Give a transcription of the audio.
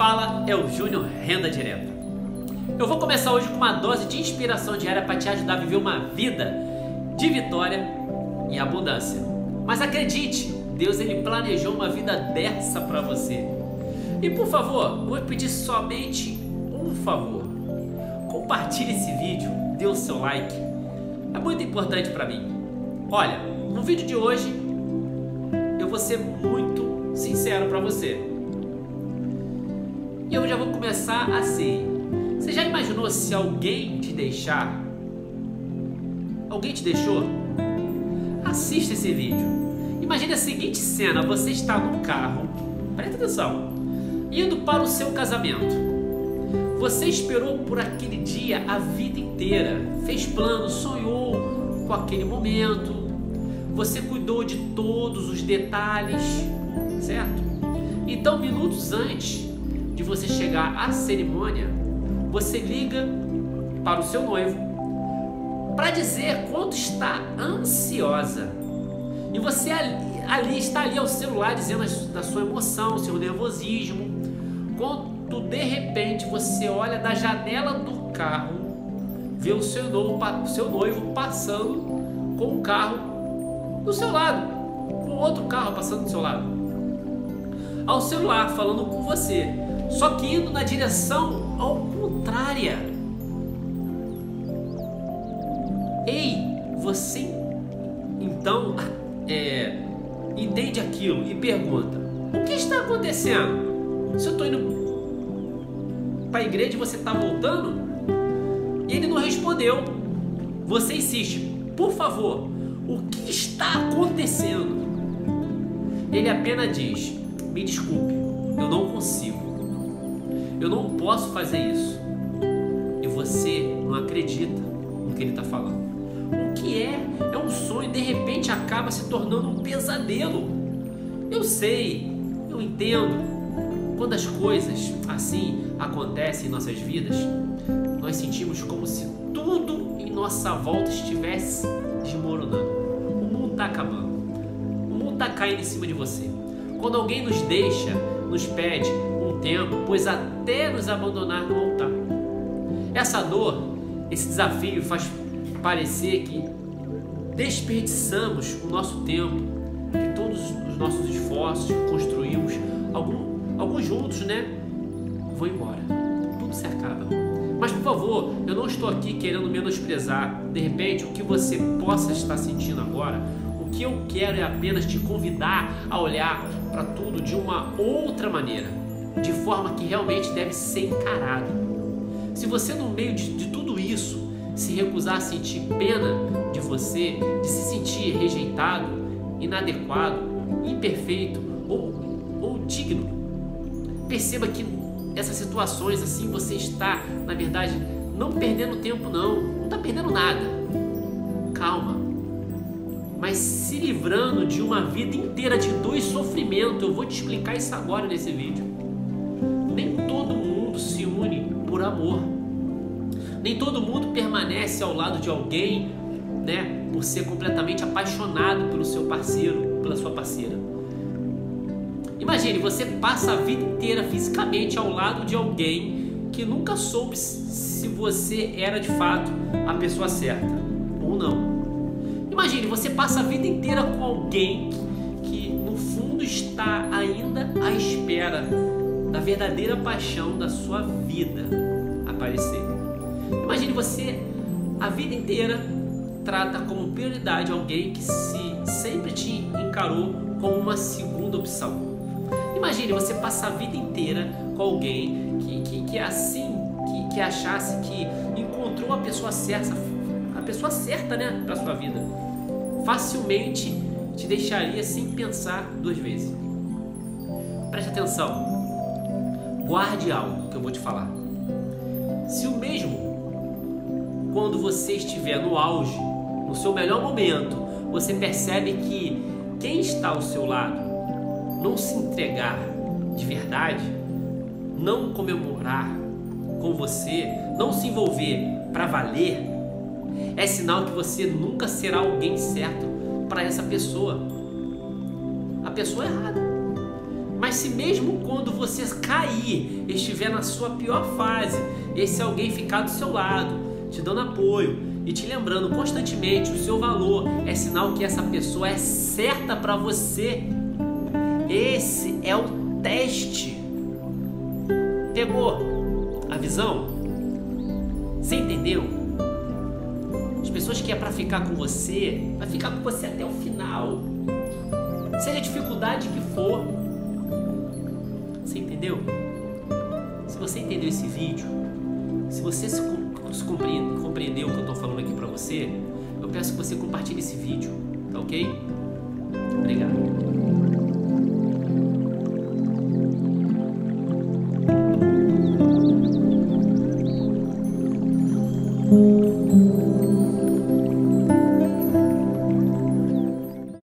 fala é o Júnior Renda Direta. Eu vou começar hoje com uma dose de inspiração diária para te ajudar a viver uma vida de vitória e abundância. Mas acredite, Deus ele planejou uma vida dessa para você. E por favor, vou pedir somente um favor. Compartilhe esse vídeo, dê o seu like. É muito importante para mim. Olha, no vídeo de hoje eu vou ser muito sincero para você. E eu já vou começar assim. Você já imaginou se alguém te deixou? Assista esse vídeo. Imagine a seguinte cena: você está num carro, presta atenção, indo para o seu casamento. Você esperou por aquele dia a vida inteira, fez planos, sonhou com aquele momento, você cuidou de todos os detalhes, certo? Então, minutos antes de você chegar à cerimônia, você liga para o seu noivo para dizer quanto está ansiosa. E você ali está ali ao celular dizendo da sua emoção, seu nervosismo, quando de repente você olha da janela do carro, vê o seu noivo passando com um carro do seu lado, com outro carro passando do seu lado, ao celular falando com você, só que indo na direção ao contrária. Ei, você então entende aquilo e pergunta: o que está acontecendo? Se eu estou indo para a igreja e você está voltando? E ele não respondeu. Você insiste: por favor, o que está acontecendo? Ele apenas diz: me desculpe, eu não consigo. Eu não posso fazer isso. E você não acredita no que ele está falando. O que é um sonho, de repente acaba se tornando um pesadelo. Eu sei, eu entendo. Quando as coisas assim acontecem em nossas vidas, nós sentimos como se tudo em nossa volta estivesse desmoronando. O mundo está acabando. O mundo está caindo em cima de você. Quando alguém nos deixa, nos pede um tempo, pois até nos abandonar no altar. Essa dor, esse desafio faz parecer que desperdiçamos o nosso tempo, que todos os nossos esforços que construímos, alguns juntos, né, vão embora. Tudo se acaba. Mas por favor, eu não estou aqui querendo menosprezar. De repente, o que você possa estar sentindo agora, o que eu quero é apenas te convidar a olhar para tudo de uma outra maneira, de forma que realmente deve ser encarado. Se você no meio de tudo isso se recusar a sentir pena de você, de se sentir rejeitado, inadequado, imperfeito ou digno, perceba que essas situações assim você está, na verdade, não perdendo tempo não está perdendo nada. Calma. Mas se livrando de uma vida inteira de dor e sofrimento. Eu vou te explicar isso agora nesse vídeo. Nem todo mundo se une por amor. Nem todo mundo permanece ao lado de alguém, né, por ser completamente apaixonado pelo seu parceiro, pela sua parceira. Imagine, você passa a vida inteira fisicamente ao lado de alguém que nunca soube se você era de fato a pessoa certa ou não. Imagine, você passa a vida inteira com alguém que no fundo está ainda à espera da verdadeira paixão da sua vida aparecer. Imagine, você a vida inteira trata como prioridade alguém que sempre te encarou como uma segunda opção. Imagine, você passa a vida inteira com alguém que achasse que encontrou a pessoa certa, né, para sua vida. Facilmente te deixaria sem pensar duas vezes. Preste atenção. Guarde algo que eu vou te falar. Se o mesmo quando você estiver no auge, no seu melhor momento, você percebe que quem está ao seu lado não se entregar de verdade, não comemorar com você, não se envolver para valer, é sinal que você nunca será alguém certo para essa pessoa. A pessoa errada. Mas se mesmo quando você cair, estiver na sua pior fase, esse alguém ficar do seu lado, te dando apoio e te lembrando constantemente o seu valor, é sinal que essa pessoa é certa para você. Esse é o teste. Pegou a visão? Você entendeu? As pessoas que é para ficar com você, vai ficar com você até o final. Seja a dificuldade que for. Você entendeu? Se você entendeu esse vídeo, se você se compreendeu o que eu estou falando aqui para você, eu peço que você compartilhe esse vídeo, tá ok? Obrigado.